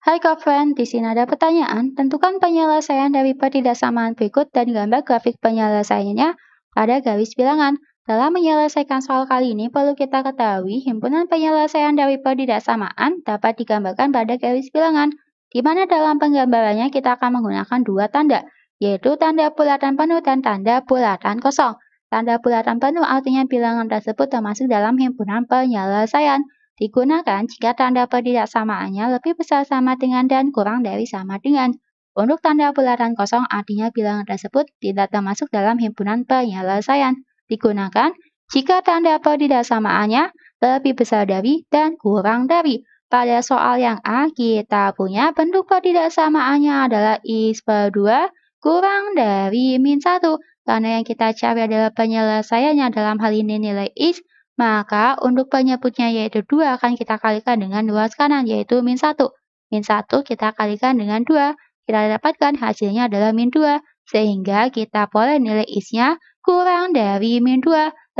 Hai Kak Fran, di sini ada pertanyaan. Tentukan penyelesaian dari pertidaksamaan berikut dan gambar grafik penyelesaiannya pada garis bilangan. Dalam menyelesaikan soal kali ini, perlu kita ketahui himpunan penyelesaian dari pertidaksamaan dapat digambarkan pada garis bilangan, di mana dalam penggambarannya kita akan menggunakan dua tanda, yaitu tanda bulatan penuh dan tanda bulatan kosong. Tanda bulatan penuh artinya bilangan tersebut termasuk dalam himpunan penyelesaian. Digunakan jika tanda pertidaksamaannya lebih besar sama dengan dan kurang dari sama dengan. Untuk tanda bulatan kosong artinya bilangan tersebut tidak termasuk dalam himpunan penyelesaian. Digunakan jika tanda pertidaksamaannya lebih besar dari dan kurang dari. Pada soal yang A, kita punya bentuk pertidaksamaannya adalah I/2 kurang dari -1. Karena yang kita cari adalah penyelesaiannya dalam hal ini nilai X, maka untuk penyebutnya yaitu 2 akan kita kalikan dengan ruas kanan yaitu -1. -1 kita kalikan dengan 2. Kita dapatkan hasilnya adalah -2. Sehingga kita peroleh nilai X-nya kurang dari -2.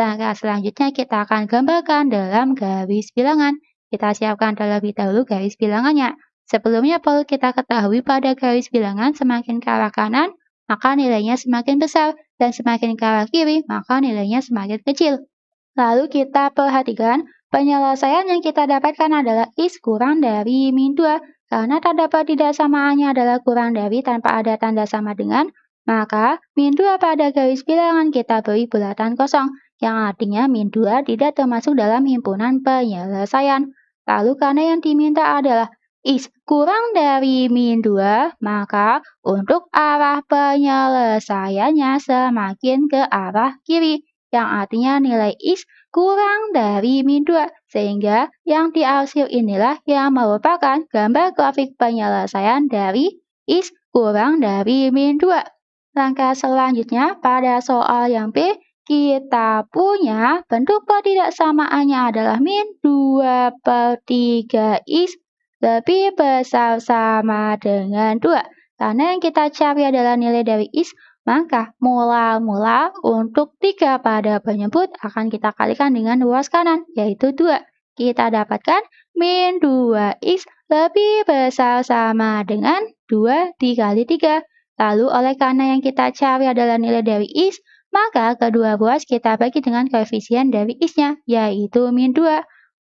Langkah selanjutnya kita akan gambarkan dalam garis bilangan. Kita siapkan terlebih dahulu garis bilangannya. Sebelumnya perlu kita ketahui pada garis bilangan semakin ke arah kanan, maka nilainya semakin besar. Dan semakin ke arah kiri, maka nilainya semakin kecil. Lalu kita perhatikan, penyelesaian yang kita dapatkan adalah X kurang dari -2. Karena tanda pertidaksamaannya adalah kurang dari tanpa ada tanda sama dengan, maka -2 pada garis bilangan kita beri bulatan kosong, yang artinya -2 tidak termasuk dalam himpunan penyelesaian. Lalu karena yang diminta adalah X kurang dari -2, maka untuk arah penyelesaiannya semakin ke arah kiri, yang artinya nilai X kurang dari -2. Sehingga yang diarsir inilah yang merupakan gambar grafik penyelesaian dari X kurang dari -2. Langkah selanjutnya pada soal yang B, kita punya bentuk pertidaksamaannya adalah -2/3X lebih besar sama dengan 2. Karena yang kita cari adalah nilai dari X, maka mula-mula untuk 3 pada penyebut akan kita kalikan dengan ruas kanan, yaitu 2. Kita dapatkan -2X lebih besar sama dengan 2 dikali 3. Lalu oleh karena yang kita cari adalah nilai dari X, maka kedua ruas kita bagi dengan koefisien dari X-nya, yaitu -2.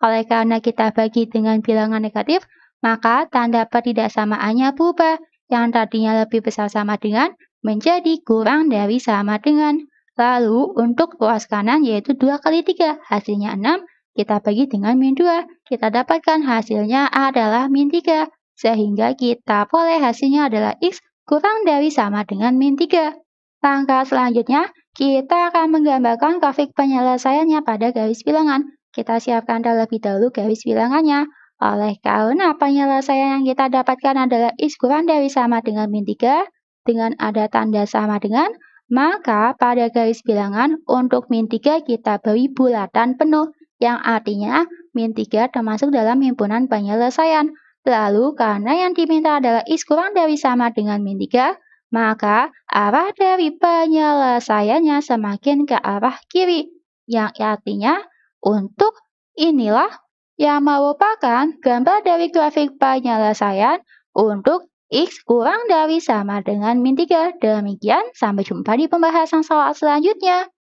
Oleh karena kita bagi dengan bilangan negatif, maka tanda pertidaksamaannya berubah, yang tadinya lebih besar sama dengan menjadi kurang dari sama dengan. Lalu untuk ruas kanan yaitu 2/3, hasilnya 6, kita bagi dengan -2. Kita dapatkan hasilnya adalah -3, sehingga kita peroleh hasilnya adalah X kurang dari sama dengan -3. Langkah selanjutnya, kita akan menggambarkan grafik penyelesaiannya pada garis bilangan. Kita siapkan terlebih dahulu garis bilangannya. Oleh karena penyelesaian yang kita dapatkan adalah X kurang dari sama dengan -3, dengan ada tanda sama dengan, maka pada garis bilangan untuk -3 kita beri bulatan penuh, yang artinya -3 termasuk dalam himpunan penyelesaian. Lalu karena yang diminta adalah X kurang dari sama dengan -3, maka arah dari penyelesaiannya semakin ke arah kiri, yang artinya untuk inilah yang merupakan gambar dari grafik penyelesaian untuk X kurang dari sama dengan -3. Demikian, sampai jumpa di pembahasan soal selanjutnya.